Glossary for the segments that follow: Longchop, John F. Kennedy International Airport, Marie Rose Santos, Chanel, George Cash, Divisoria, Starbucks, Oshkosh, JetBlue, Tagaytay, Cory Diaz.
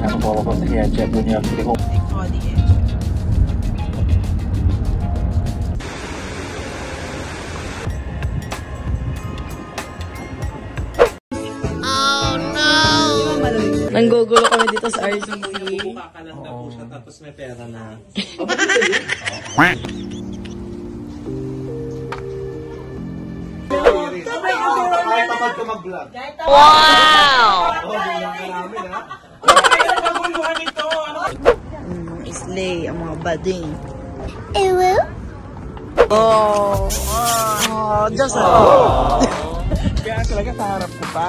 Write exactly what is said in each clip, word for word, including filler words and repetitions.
have a follow from the edge at when you have to the home. They call the edge. Oh no! Nanggugulo kami dito sa R C. Nakakalanda po siya tapos may pera na. Wow! Islay ang mga bading. Ewo? Oh! Oh! Just a little! Kaya talaga sa harap ko pa.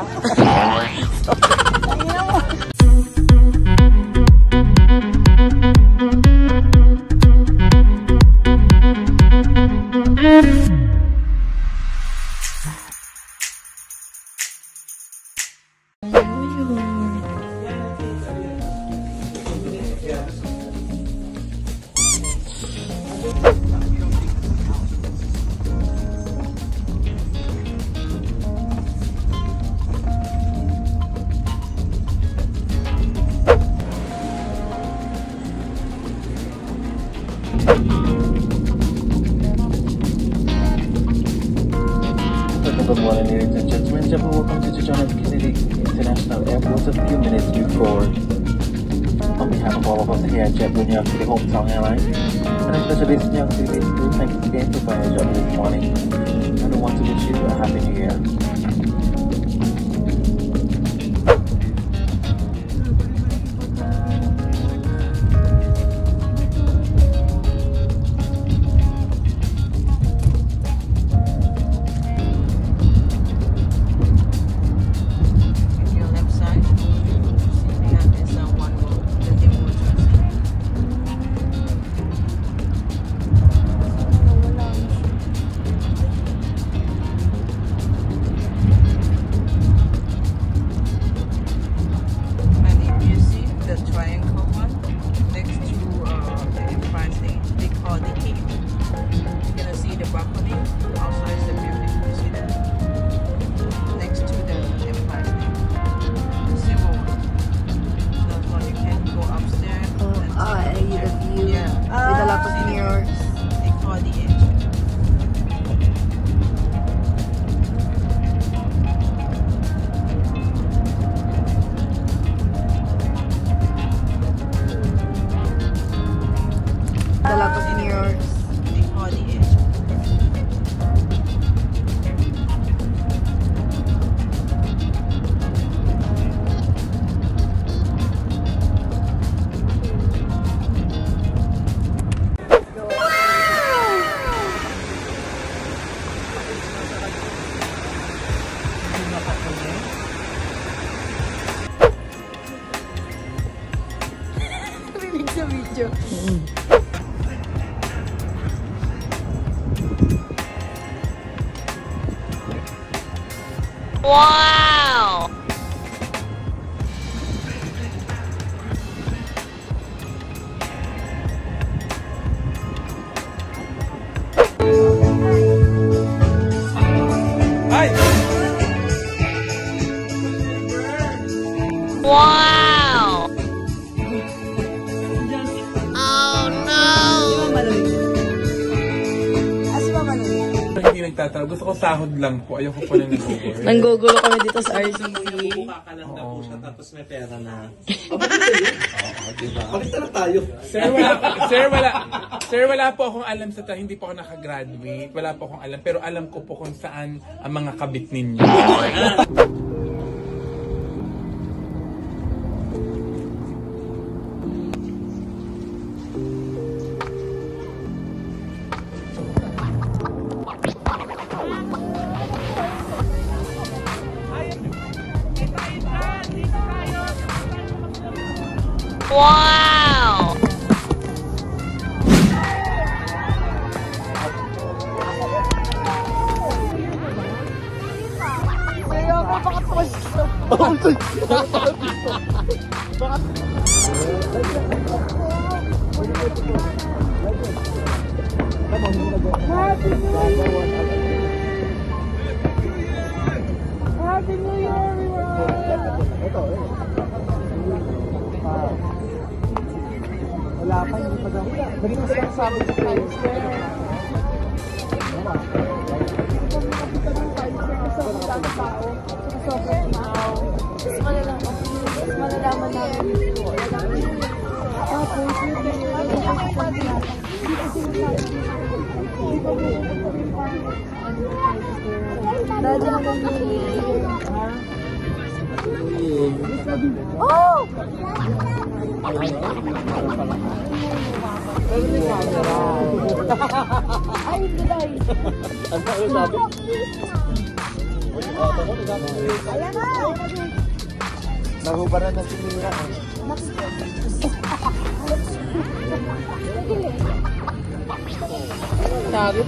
Good morning, ladies and gentlemen. Welcome to John F. Kennedy International Airport. A few minutes before, on behalf of all of us here at JetBlue New York City Hometown Airlines, and especially New York City based crew, thank you again for flying JetBlue this morning, and we want to wish you a happy new year. Wow! Hi! Wow! Oh no! Nagtatrabaho. Gusto ko sahod lang po. Ayoko po na nag-over. Nanggugulo kami dito sa R C. Nakakalanda po siya tapos may pera na. O, bakit tayo? O, diba? Bakit talaga tayo? Sir, wala, sir, wala, sir, wala po akong alam sa tayo. Hindi po ako nakagraduate. Wala po akong alam. Pero alam ko po kung saan ang mga kabit ninyo. Wow! Happy New Year! Happy New Year, everyone! wala pa, hindi pa daw. Ganito silang sabi sa Times Square. Ito mo nakita ng Times Square, isang mga tao, sobrang tao. Mas malalaman, mas malalaman namin dito. Tapos, yung Sabi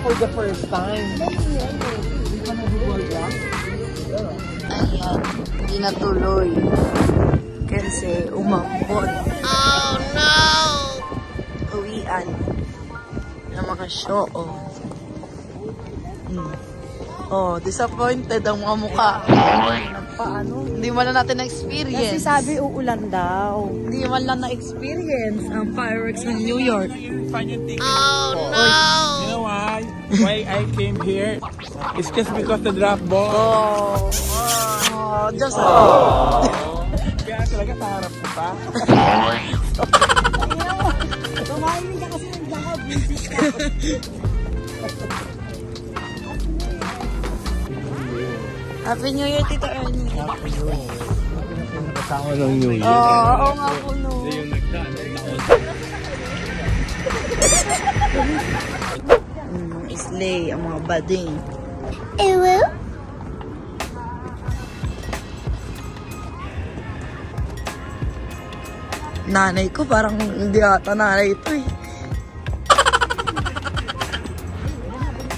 for the first time. Ayan, hindi natuloy. Kasi umambon. Oh no! Uwian ng mga show. Hmm. Oh, disappointed ang mga mukha. Paano? Hindi man lang natin na-experience. Kasi sabi uulan daw. Hindi man lang na-experience ang fireworks ng New York. Oh no! You know why? Why I came here? It's just because the drop ball. Oh, oh just oh. Kaya talaga sa harap ko pa. Tumahin ka kasi ng dahab. Happy New Year, Tito Ernie. Happy New Year. Nakasama ng New Year. Oo, oo nga po, no. Hindi yung nagtaan. Islay, ang mga bading. Ewo? Nanay ko, parang hindi ata nanay ito eh.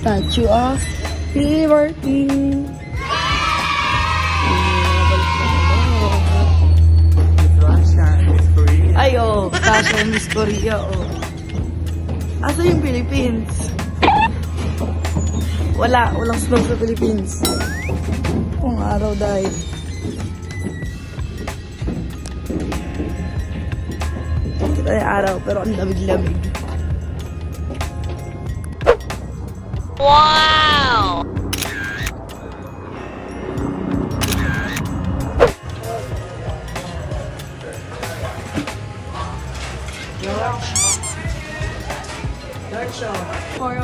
Statue of Liberty. It's Russia and Miss Korea. Ay, oh. Russia and Miss Korea, oh. Asa yung Philippines? Wala. Walang snow sa Philippines. Kung araw dahil. Kita yung araw, pero ang lamig-lamig. Wow! Photo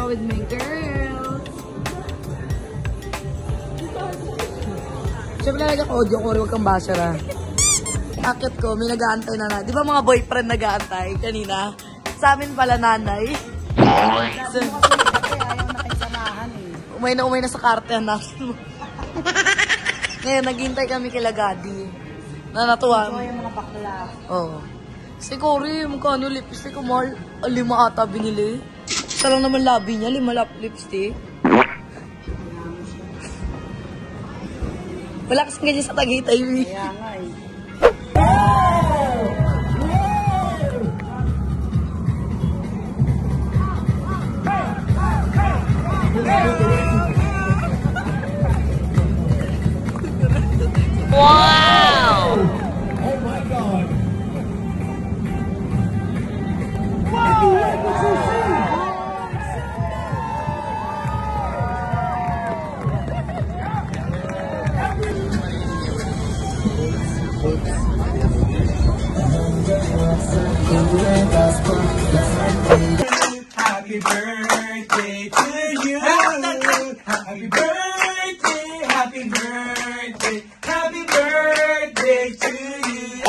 with my girls. Siyempre na nag-audio ko, huwag kang basher ah. Akit ko, may nag-aantay na na. Di ba mga boyfriend nag-aantay kanina? Sa amin pala nanay. So, umay na umay na sa karte ang natin mo. Ngayon, naghihintay kami kila Gadi. Na natuwa. Ito yung mga bakla. Oo. Si Cory, magkano lipstick ko mahal? Lima ata binili. Isa lang naman labi niya, lima lap lipstick. Wala kasing ganyan sa Tagaytay. Kaya nga eh. Wow! Oh my God! Wow! What you see? Happy birthday to you! Happy birthday! Happy birthday! Happy birthday to you!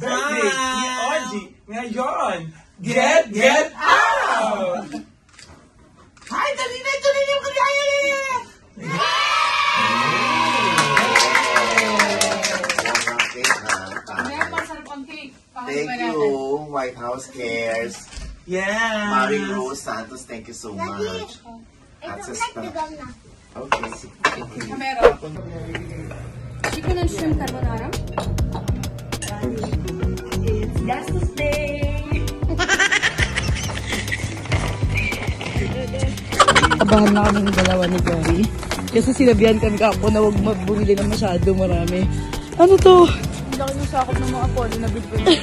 Birthday ni Orgy! Ngayon, get, get out! Ay, dali na! Dali na! Ngayon, masarap konti. Thank you, White House Cares. Yeah. Marie Rose Santos, thank you so much. That's a start. Okay. Camera. Chicken and shrimp carbonara. It's Gastos Day. Abahan na kami ng dalawa ni Gary. Kasi sinabihan kami kapo na huwag magbumili ng masyado marami. Ano to? Hindi lang yung sakot ng mga polo na big-big.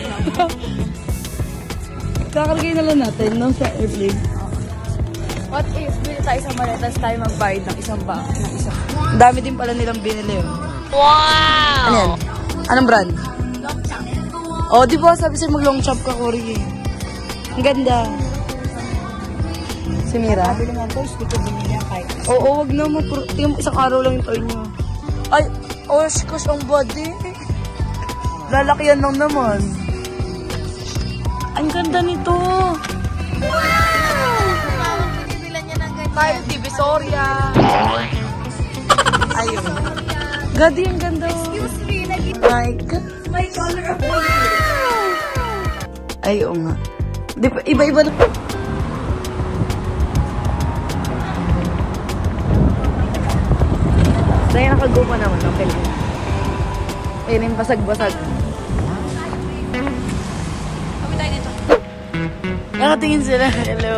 Kakargay na lang natin, no? Sa airplane. What if bili tayo sa maletas tayo magbayad ng isang bag, ng isang. Dami din pala nilang binili yun. Wow! Ano yan? Anong brand? Longchop. O, oh, di ba? Sabi sa'yo mag-longchop ka, Cory. Ang ganda. Si Mira? Sabi naman po, hindi ko binili ang kahit. Oo, huwag na mo. Tingnan mo, isang araw lang yung toy niyo. Ay, oshkosh ang body. Lalakyan lang naman. Ang ganda nito. Wow! Tayo, Divisoria. Ayun. Gadi, ang ganda. Excuse me, naging... My God. My color of blue. Wow! Ayun nga. Iba-iba na... Dahil nakaguma naman. Okay lang. Ayun, basag-basag. Kami tayo dito. Nakatingin sila. Hello.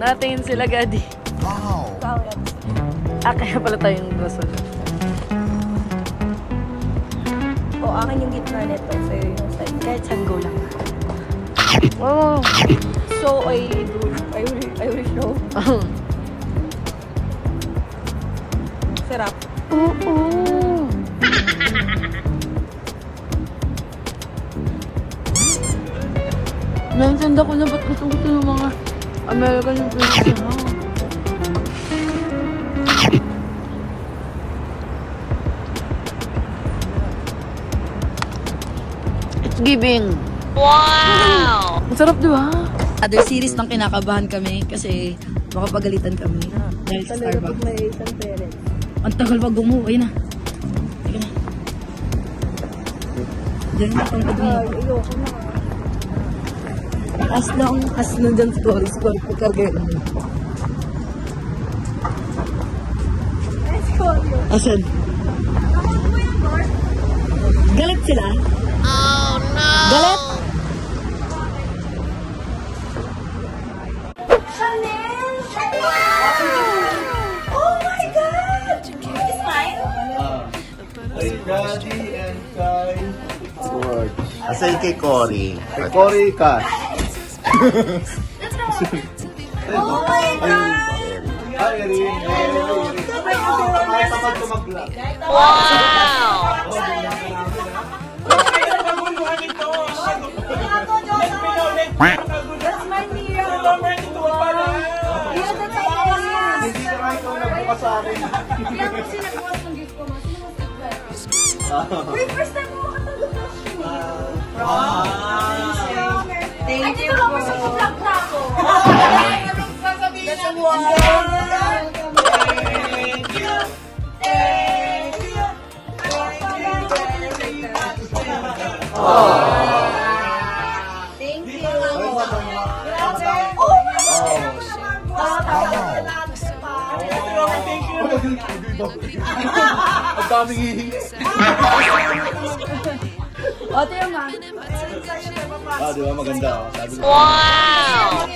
Natin sila, Gadi. Wow! Ah, kaya pala tayong basol. O, akin yung gitna neto. So, yung side. Kahit saan go lang. Oh! So, I do. I will, I will show. Sarap. Oo! Oo! Nansanda ko na ba't gusto ko ito ng mga American yung pwede na. It's giving. Wow! Ang sarap, di ba? Other series nang kinakabahan kami kasi baka pagalitan kami. Dahil sa Starbucks. May isang parents. Ang tagal pag umuwi na. Sige na. Diyan na pang pag-umuwi. Ayoko na. As long as nandang stories ko, pagkarga yun. Let's call you. Asan? Galit sila? Oh no! Galit? Chanel! Wow! Oh my God! Can you smile? Hey, Daddy and Kai. Good. Asan kay Cory? Kay Cory ka. Oh my God! Wow! That's my Mia! Wait, first time mo makatagod. Thank you. Ay, dito lang na ako. Sasabihin na mo. Thank you. Thank you. Thank you. Thank you. Oh my God. Thank you. O, tiyo nga. O, di ba? Maganda. Wow!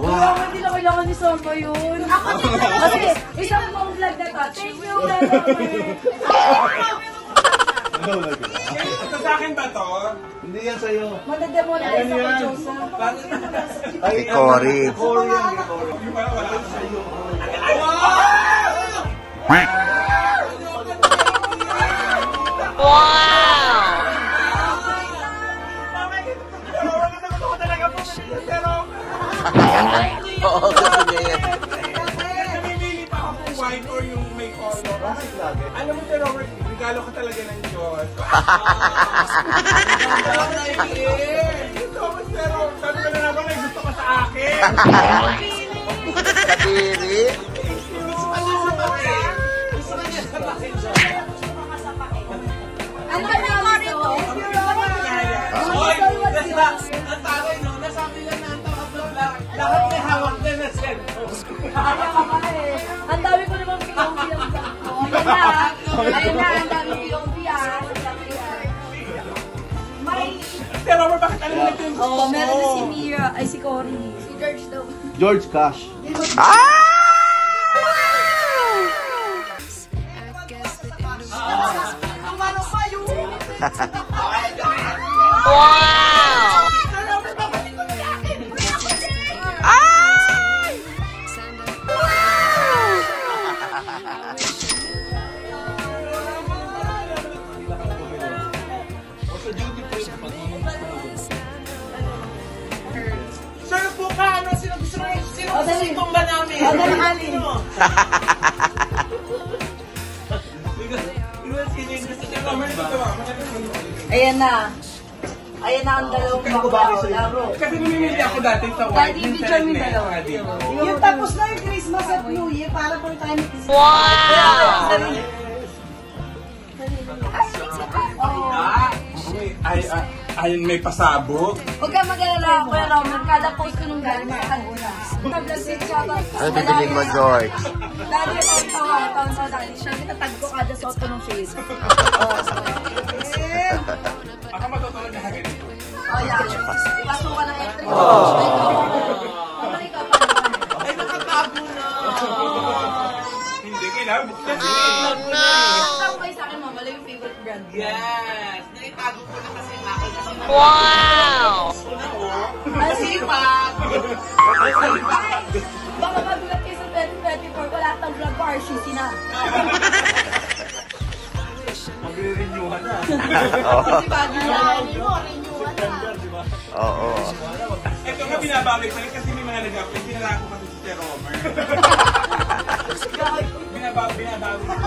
Wow! Hindi na kailangan ni Sompa yun. Ako nila. Kasi, isang pong vlog na to. Thank you, Robert. Ito sa akin ba to? Hindi yan sa'yo. Madademo na isa ko, Joseph. Ay, Cory. Cory yan. Yung parang walang sa'yo. Wow! Wow! Oo, kasi niya. Namimili pa ako kung white or yung may color. Alam mo, pero regalo ka talaga ng Diyos. Ito, pero sabi ko na naman na gusto ka sa akin. Katiri. Ano sa pakin? Gusto ka niya sa pakin. Ano ka na, Marito? Ano ka na, Marito? Kaya ka ba eh. Ang dami ko naman piyong-piyong sa ako. Ayan na. Ayan na. Ang dami piyong-piyong. May... Pero mo bakit alam na yung gusto mo? Meron na si Mia. Ay, si Cory. Si George daw. George Cash. Ah! Wow! Ay! Wow! Sir, po ka, ano? Sino gusto mo? Sino gusto mo tumba namin? Ano na alin? Ayan na. Ayan na ang dalawang baklaw. Laro. Kasi mamimili ako dati sa white. Dati picture ni dalawa. Yung tapos na yung Christmas at New Year, para po tayo ni Christmas. Wow! Ay, ayun may pasabog. Huwag ka mag-alala ako, Roman. Kada post ko nung galing na tagula. Nablasit siya. Ano bibiling mo, George? Lalo yung pang-tawang-tawang sa dahil siya. Tinatag ko kada soto ng Facebook. Ako matutulog na hagin ito. Oh, yeah. Paso ka ng entry. Pabalik ka pa. Ay, nakatago na. Hindi, kailangan. Oh, no. Nakatago kayo sa akin, mama. Wala yung favorite brand. Yes. Nakitago ko na kasi ako. Wow! Masipag! Baka magulat kayo sa twenty twenty-four. Wala tang vlog ko. Arshisi na. Mag-re-renewhan na. Kasi bagay na. Renewhan na. Oo. Ito nga binabalik pa rin kasi may mga nag-upload. Sinala ko kasi si Sir Romer. Binabalik pa rin.